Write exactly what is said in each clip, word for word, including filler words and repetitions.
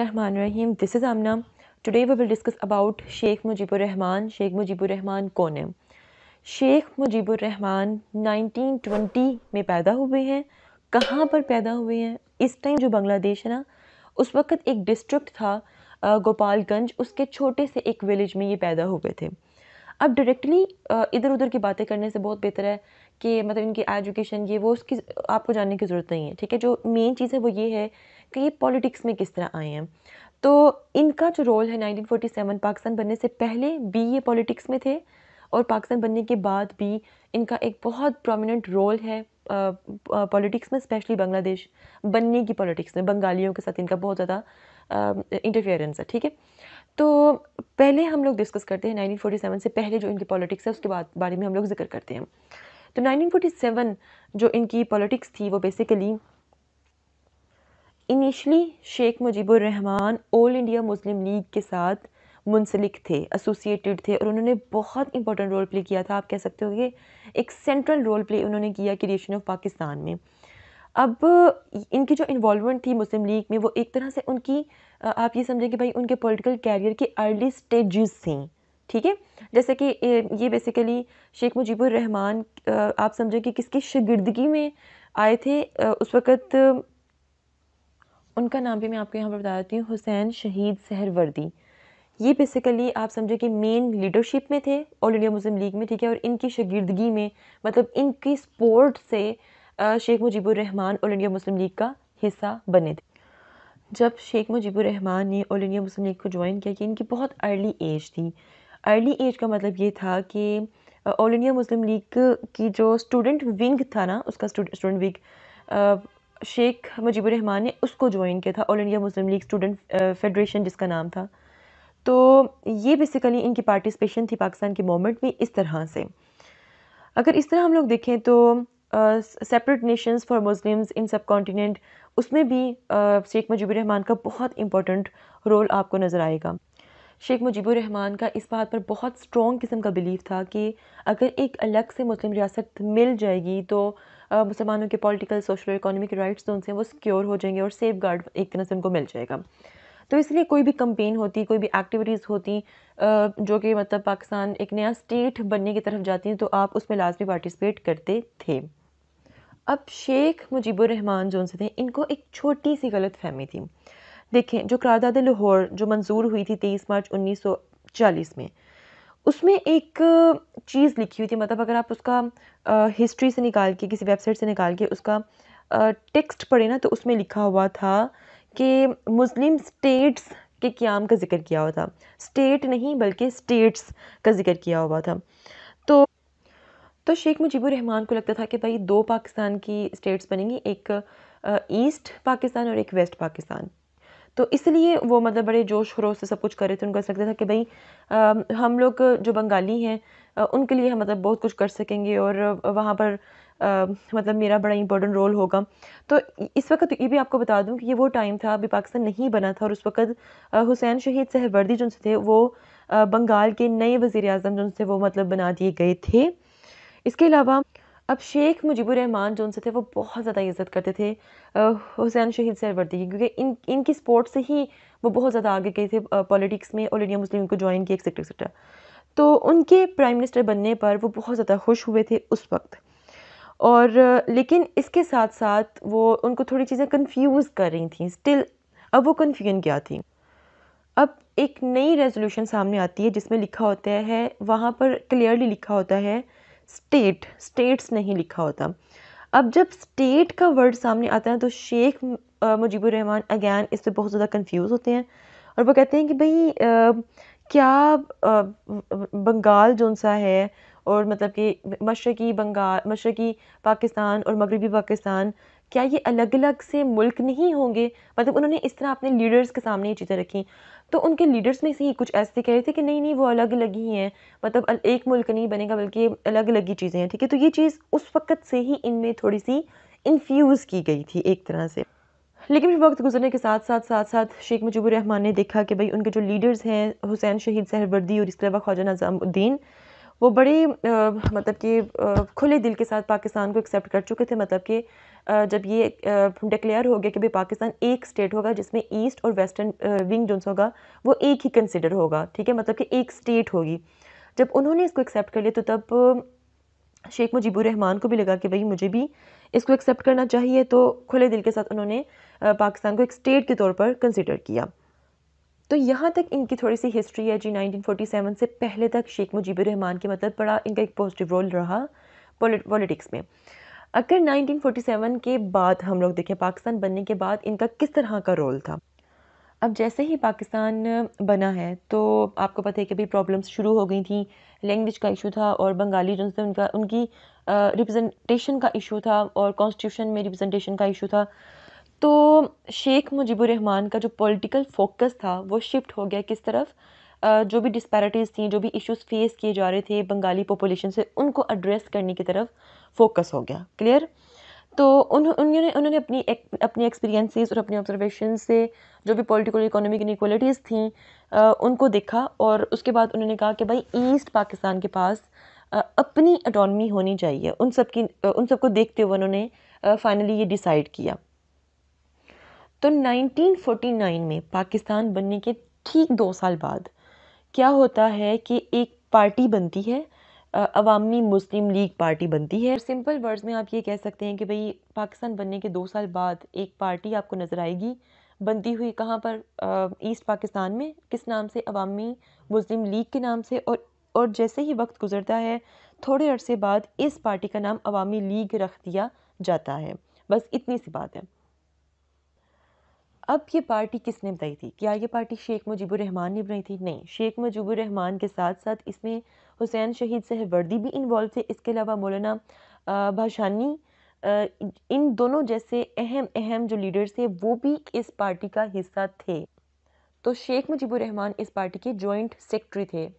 Rahman Rahim, this is Amna. Today we will discuss about Sheikh Mujibur Rahman. Sheikh Mujibur Rahman कौन है? Sheikh Mujibur Rahman nineteen twenty में पैदा हुए हैं। कहाँ पर पैदा हुए हैं? इस टाइम जो बांग्लादेश है ना, उस वक्त एक डिस्ट्रिक्ट था गोपालगंज, उसके छोटे से एक विलेज में ये पैदा हुए थे। अब डायरेक्टली इधर उधर की बातें करने से बहुत बेहतर है कि मतलब इनकी एजुकेशन ये वो उसकी आपको जानने की ज़रूरत नहीं है, ठीक है। जो मेन चीज़ है वो ये है कि ये पॉलिटिक्स में किस तरह आए हैं। तो इनका जो रोल है नाइनटीन फोर्टी सेवन पाकिस्तान बनने से पहले भी ये पॉलिटिक्स में थे और पाकिस्तान बनने के बाद भी इनका एक बहुत प्रोमिनेंट रोल है पॉलिटिक्स में, स्पेशली बांग्लादेश बनने की पॉलिटिक्स में। बंगालियों के साथ इनका बहुत ज़्यादा इंटरफेरेंस है, ठीक है। तो पहले हम लोग डिस्कस करते हैं नाइनटीन फोर्टी सेवन से पहले जो इनकी पॉलिटिक्स है उसके बाद बारे में हम लोग जिक्र करते हैं। तो नाइनटीन फोर्टी सेवन जो इनकी पॉलिटिक्स थी वो basically initially Sheikh Mujibur Rahman All India Muslim League के साथ मुंसलिक थे, एसोसिएटेड थे और उन्होंने बहुत इंपॉर्टेंट रोल प्ले किया था। आप कह सकते हो कि एक सेंट्रल रोल प्ले उन्होंने किया क्रिएशन ऑफ पाकिस्तान में। अब इनकी जो इन्वॉल्वमेंट थी मुस्लिम लीग में वो एक तरह से उनकी आप ये समझें कि भाई उनके पॉलिटिकल कैरियर के अर्ली स्टेजेस थी, ठीक है। जैसे कि ये बेसिकली शेख मुजीबुर रहमान आप समझें कि किसकी शागिर्दगी में आए थे। उस वक़्त उनका नाम भी मैं आपको यहाँ पर बता देती हूँ, हुसैन शहीद सहरवर्दी। ये बेसिकली आप समझे कि मेन लीडरशिप में थे ऑल इंडिया मुस्लिम लीग में, ठीक है। और इनकी शागिर्दगी में मतलब इनकी सपोर्ट से Sheikh Mujibur Rahman All India Muslim League का हिस्सा बने थे। जब शेख मुजीबुर रहमान ने ऑल इंडिया मुस्लिम लीग को ज्वाइन किया कि इनकी बहुत अर्ली एज थी। अर्ली एज का मतलब ये था कि ऑल इंडिया मुस्लिम लीग की जो स्टूडेंट विंग था ना, उसका स्टूडेंट विंग शेख मुजीबुर रहमान ने उसको ज्वाइन किया था, All India Muslim League Student Federation जिसका नाम था। तो ये बेसिकली इनकी पार्टिसिपेशन थी पाकिस्तान के मूवमेंट में। इस तरह से अगर इस तरह हम लोग देखें तो separate nations for Muslims in subcontinent, उसमें भी uh, शेख मुजीबुर रहमान का बहुत इंपॉर्टेंट रोल आपको नज़र आएगा। शेख मुजीबुर रहमान का इस बात पर बहुत स्ट्रॉन्ग किस्म का बिलीफ था कि अगर एक अलग से मुस्लिम रियासत मिल जाएगी तो uh, मुसलमानों के पॉलिटिकल, सोशल, इकोनॉमिक राइट्स जो उनसे वो सिक्योर हो जाएंगे और सेफ गार्ड एक तरह से उनको मिल जाएगा। तो इसलिए कोई भी कम्पेन होती, कोई भी एक्टिविटीज़ होती जो कि मतलब पाकिस्तान एक नया स्टेट बनने की तरफ जाती है, तो आप उसमें लाजमी पार्टिसिपेट करते थे। अब शेख मुजीबुर रहमान जो उनसे थे, इनको एक छोटी सी गलत फहमी थी। देखें, जो करारदाद लाहौर जो मंजूर हुई थी तेईस मार्च उन्नीस सौ चालीस में, उसमें एक चीज़ लिखी हुई थी, मतलब अगर आप उसका आ, हिस्ट्री से निकाल के, किसी वेबसाइट से निकाल के उसका आ, टेक्स्ट पढ़े ना, तो उसमें लिखा हुआ था कि मुस्लिम स्टेट्स के क़याम का जिक्र किया हुआ था। स्टेट नहीं बल्कि स्टेट्स का जिक्र किया हुआ था। तो तो शेख मुजीबुर रहमान को लगता था कि भाई दो पाकिस्तान की स्टेट्स बनेंगी, एक ईस्ट पाकिस्तान और एक वेस्ट पाकिस्तान। तो इसलिए वो मतलब बड़े जोश खरोश से सब कुछ कर रहे थे। उनको ऐसा लगता था कि भाई आ, हम लोग जो बंगाली हैं आ, उनके लिए हम मतलब बहुत कुछ कर सकेंगे और वहाँ पर आ, मतलब मेरा बड़ा इंपॉर्टेंट रोल होगा। तो इस वक्त ये भी आपको बता दूं कि ये वो टाइम था, अभी पाकिस्तान नहीं बना था और उस वक्त हुसैन शहीद सहरवर्दी जो थे वो आ, बंगाल के नए वज़ीर आज़म जो थे वो मतलब बना दिए गए थे। इसके अलावा अब शेख मुजीबुर रहमान जो उनसे थे वो बहुत ज़्यादा इज़्ज़त करते थे हुसैन शहीद सहरवर्दी की, क्योंकि इन इनकी सपोर्ट से ही वो बहुत ज़्यादा आगे गए थे पॉलिटिक्स में, ऑल इंडिया मुस्लिम को ज्वाइन किया, एक्सेट्रा एक्सेट्रा। तो उनके प्राइम मिनिस्टर बनने पर वो बहुत ज़्यादा खुश हुए थे उस वक्त। और लेकिन इसके साथ साथ वो उनको थोड़ी चीज़ें कन्फ्यूज़ कर रही थी स्टिल। अब वो कन्फ्यूजन क्या थी? अब एक नई रेजोल्यूशन सामने आती है जिसमें लिखा होता है, वहाँ पर क्लियरली लिखा होता है स्टेट, स्टेट्स नहीं लिखा होता। अब जब स्टेट का वर्ड सामने आता है तो शेख मुजीबुर रहमान अगैन इस पर बहुत ज़्यादा कंफ्यूज होते हैं और वो कहते हैं कि भाई आ, क्या आ, बंगाल जो सा है और मतलब कि मशरकी बंगाल, मशरकी पाकिस्तान और मगरबी पाकिस्तान, क्या ये अलग अलग से मुल्क नहीं होंगे? मतलब उन्होंने इस तरह अपने लीडर्स के सामने ये चीज़ें रखी। तो उनके लीडर्स में से ही कुछ ऐसे कह रहे थे कि नहीं नहीं वो अलग अलग ही हैं, मतलब एक मुल्क नहीं बनेगा बल्कि अलग अलग ही चीज़ें हैं, ठीक है। तो ये चीज़ उस वक़्त से ही इनमें थोड़ी सी इन्फ्यूज़ की गई थी एक तरह से। लेकिन फिर वक्त गुजरने के साथ साथ साथ साथ शेख मुजीबुर रहमान ने देखा कि भाई उनके जो लीडर्स हैं हुसैन शहीद सहरवर्दी और इसके अलावा ख्वाजा निज़ामुद्दीन, वो बड़ी मतलब कि खुले दिल के साथ पाकिस्तान को एक्सेप्ट कर चुके थे। मतलब कि जब ये डिक्लेयर हो गया कि भाई पाकिस्तान एक स्टेट होगा जिसमें ईस्ट और वेस्टर्न विंग जो होगा वो एक ही कंसिडर होगा, ठीक है, मतलब कि एक स्टेट होगी। जब उन्होंने इसको एक्सेप्ट कर लिया तो तब शेख मुजीबुर रहमान को भी लगा कि भाई मुझे भी इसको एक्सेप्ट करना चाहिए, तो खुले दिल के साथ उन्होंने पाकिस्तान को एक स्टेट के तौर पर कंसिडर किया। तो यहाँ तक इनकी थोड़ी सी हिस्ट्री है जी। नाइनटीन फोर्टी सेवन से पहले तक शेख मुजीबुर रहमान के मतलब बड़ा इनका एक पॉजिटिव रोल रहा पॉलिटिक्स में। अगर नाइनटीन फोर्टी सेवन के बाद हम लोग देखें पाकिस्तान बनने के बाद इनका किस तरह का रोल था। अब जैसे ही पाकिस्तान बना है तो आपको पता है कि भाई प्रॉब्लम्स शुरू हो गई थी, लैंग्वेज का इशू था और बंगाली जो उनका उनकी रिप्रेजेंटेशन का इशू था और कॉन्स्टिट्यूशन में रिप्रेजेंटेशन का इशू था। तो शेख मुजीबुर रहमान का जो पॉलिटिकल फोकस था वो शिफ्ट हो गया किस तरफ, जो भी डिस्पैरिटीज़ थी, जो भी इश्यूज फेस किए जा रहे थे बंगाली पॉपुलेशन से, उनको एड्रेस करने की तरफ फोकस हो गया। क्लियर। तो उन उन्होंने उन्होंने अपनी एक, अपनी एक्सपीरियंसेस और अपनी ऑब्जर्वेशन से जो भी पॉलिटिकल इकोनॉमिक इनइक्वालिटीज़ थी आ, उनको देखा और उसके बाद उन्होंने कहा कि भाई ईस्ट पाकिस्तान के पास आ, अपनी ऑटोनॉमी होनी चाहिए। उन सब की उन सबको देखते हुए उन्होंने फ़ाइनली ये डिसाइड किया। तो नाइनटीन फोर्टी नाइन में पाकिस्तान बनने के ठीक दो साल बाद क्या होता है कि एक पार्टी बनती है, अवामी मुस्लिम लीग पार्टी बनती है। सिंपल वर्ड्स में आप ये कह सकते हैं कि भाई पाकिस्तान बनने के दो साल बाद एक पार्टी आपको नज़र आएगी बनती हुई, कहाँ पर, ईस्ट पाकिस्तान में, किस नाम से, अवामी मुस्लिम लीग के नाम से। और और जैसे ही वक्त गुजरता है थोड़े अरसे बाद इस पार्टी का नाम अवामी लीग रख दिया जाता है। बस इतनी सी बात है। अब ये पार्टी किसने बनाई थी? क्या ये पार्टी शेख मुजीबुर रहमान ने बनाई थी? नहीं, शेख मुजीबुर रहमान के साथ साथ इसमें हुसैन शहीद सहवर्दी भी इन्वॉल्व थे, इसके अलावा मौलाना भाषानी, इन दोनों जैसे अहम अहम जो लीडर्स थे वो भी इस पार्टी का हिस्सा थे। तो शेख मुजीबुर रहमान इस पार्टी के जॉइंट सेक्रेटरी थे।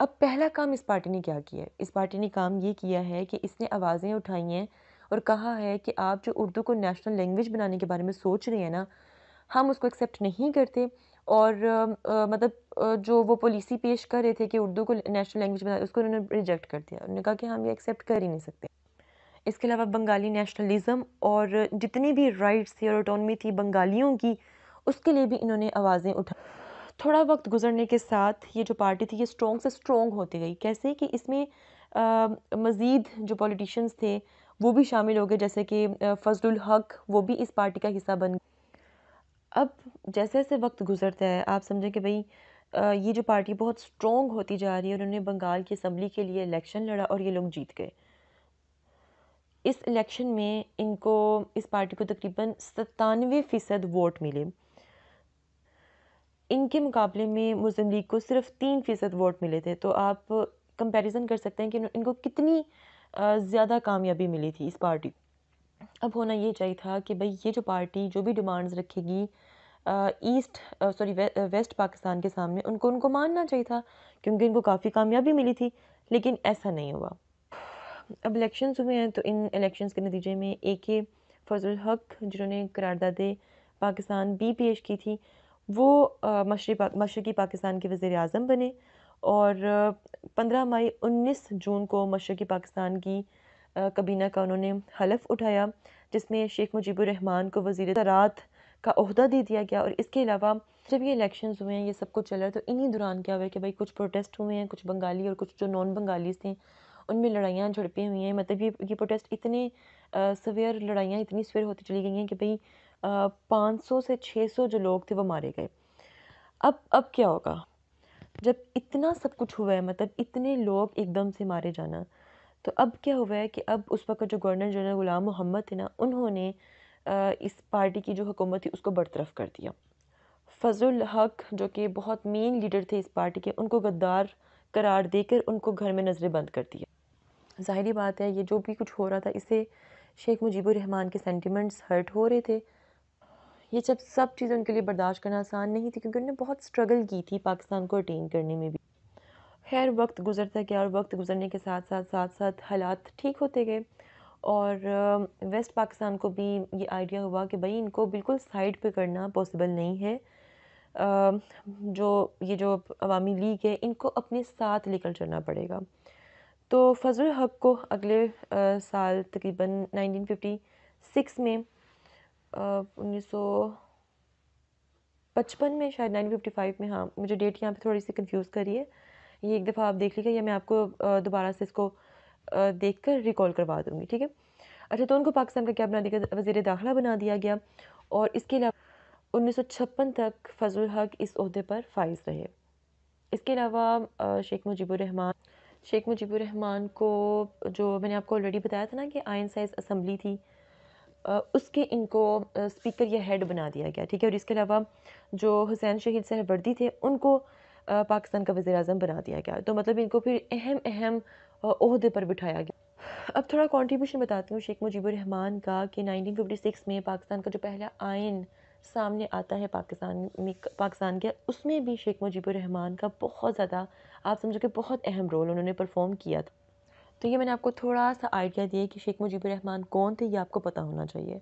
अब पहला काम इस पार्टी ने क्या किया है? इस पार्टी ने काम ये किया है कि इसने आवाज़ें उठाई हैं और कहा है कि आप जो उर्दू को नेशनल लैंग्वेज बनाने के बारे में सोच रहे हैं ना, हम उसको एक्सेप्ट नहीं करते। और आ, मतलब जो वो पॉलिसी पेश कर रहे थे कि उर्दू को नेशनल लैंग्वेज बना, उसको उन्होंने रिजेक्ट कर दिया। उन्होंने कहा कि हम ये एक्सेप्ट कर ही नहीं सकते। इसके अलावा बंगाली नेशनलिज़म और जितनी भी राइट्स थी और ऑटोनमी थी बंगालियों की, उसके लिए भी इन्होंने आवाज़ें उठा। थोड़ा वक्त गुजरने के साथ ये जो पार्टी थी ये स्ट्रॉन्ग से स्ट्रॉन्ग होती गई। कैसे कि इसमें आ, मज़ीद जो पॉलिटिशन्स थे वो भी शामिल हो गए, जैसे कि फजलुल हक, वो भी इस पार्टी का हिस्सा बन गए। अब जैसे जैसे वक्त गुजरता है आप समझें कि भाई ये जो पार्टी बहुत स्ट्रॉन्ग होती जा रही है। उन्होंने बंगाल की असम्बली के लिए इलेक्शन लड़ा और ये लोग जीत गए। इस इलेक्शन में इनको, इस पार्टी को तकरीबन सतानवे फ़ीसद वोट मिले। इनके मुकाबले में मुस्लिम लीग को सिर्फ तीन फ़ीसद वोट मिले थे। तो आप कंपैरिजन कर सकते हैं कि इनको कितनी ज़्यादा कामयाबी मिली थी इस पार्टी। अब होना ये चाहिए था कि भाई ये जो पार्टी जो भी डिमांड्स रखेगी east sorry way, west Pakistan के सामने, उनको उनको मानना चाहिए था क्योंकि इनको काफ़ी कामयाबी मिली थी, लेकिन ऐसा नहीं हुआ। अब इलेक्शंस हुए हैं तो इन इलेक्शंस के नतीजे में ए के फजलुल हक, जिन्होंने करारदादे पाकिस्तान भी पेश की थी, वो मशरक़ी पा, मशरक़ी पाकिस्तान के वज़ीर आज़म बने और पंद्रह मई उन्नीस जून को मशरक़ी पाकिस्तान की कबीना का उन्होंने हलफ उठाया, जिसमें शेख मुजीबुर रहमान को वज़ीर ज़राअत का ओहदा दे दिया गया। और इसके अलावा जब ये इलेक्शंस हुए हैं, ये सब कुछ चला, तो इन्हीं दौरान क्या हुआ है कि भाई कुछ प्रोटेस्ट हुए हैं, कुछ बंगाली और कुछ जो नॉन बंगालीज थे उनमें लड़ाइयाँ झड़पें हुई हैं। मतलब ये ये प्रोटेस्ट इतने सवेयर लड़ाइयाँ इतनी सवेयर होती चली गई हैं कि भाई पाँच सौ से छः सौ जो लोग थे वो मारे गए। अब अब क्या होगा जब इतना सब कुछ हुआ है, मतलब इतने लोग एकदम से मारे जाना। तो अब क्या हुआ है कि अब उस वक्त जो गवर्नर जनरल गुलाम मोहम्मद थे ना, उन्होंने इस पार्टी की जो हुकूमत थी उसको बरतरफ कर दिया। फजलुल हक जो कि बहुत मेन लीडर थे इस पार्टी के, उनको गद्दार करार देकर उनको घर में नज़रें बंद कर दिया। ज़ाहिरी बात है ये जो भी कुछ हो रहा था इससे शेख मुजीबुर रहमान के सेंटिमेंट्स हर्ट हो रहे थे। ये जब सब चीज़ें उनके लिए बर्दाश्त करना आसान नहीं थी क्योंकि उन्होंने बहुत स्ट्रगल की थी पाकिस्तान को अटेन करने में भी। खैर वक्त गुजरता गया और वक्त गुजरने के साथ साथ साथ साथ हालात ठीक होते गए और वेस्ट पाकिस्तान को भी ये आइडिया हुआ कि भाई इनको बिल्कुल साइड पे करना पॉसिबल नहीं है। अ, जो ये जो अवामी लीग है इनको अपने साथ लेकर चलना पड़ेगा। तो फजल हक को अगले अ, साल तकरीबन नाइनटीन फिफ्टी सिक्स में उन्नीस सौ पचपन में शायद नाइनटीन फिफ्टी फाइव में, हाँ मुझे डेट यहाँ पे थोड़ी सी कंफ्यूज करी है, ये एक दफ़ा आप देख लीजिएगा या मैं आपको अ, दोबारा से इसको अ, देख कर रिकॉल करवा दूँगी, ठीक है। अच्छा, तो उनको पाकिस्तान का क्या बना दिया गया, वज़ीर दाखिला बना दिया गया। और इसके अलावा उन्नीस सौ छप्पन तक फजल हक इस अहदे पर फाइज रहे। इसके अलावा अ, शेख मुजीबुर रहमान शेख मुजीबुर रहमान को, जो मैंने आपको ऑलरेडी बताया था ना कि आयन साइज असम्बली थी, अ, उसके इनको स्पीकर या हेड बना दिया गया, ठीक है। और इसके अलावा जो हुसैन शहीद सहवर्दी थे उनको अ, पाकिस्तान का वज़ीर आज़म बना दिया गया। तो मतलब इनको फिर अहम अहम अहदे पर बिठाया गया। अब थोड़ा कंट्रीब्यूशन बताती हूँ शेख मुजीबुर रहमान का कि नाइनटीन फिफ्टी सिक्स में पाकिस्तान का जो पहला आइन सामने आता है पाकिस्तान में पाकिस्तान के उसमें भी शेख मुजीबुर रहमान का बहुत ज़्यादा, आप समझो कि बहुत अहम रोल उन्होंने परफॉर्म किया था। तो ये मैंने आपको थोड़ा सा आइडिया दिया कि शेख मुजीबुर रहमान कौन थे, ये आपको पता होना चाहिए।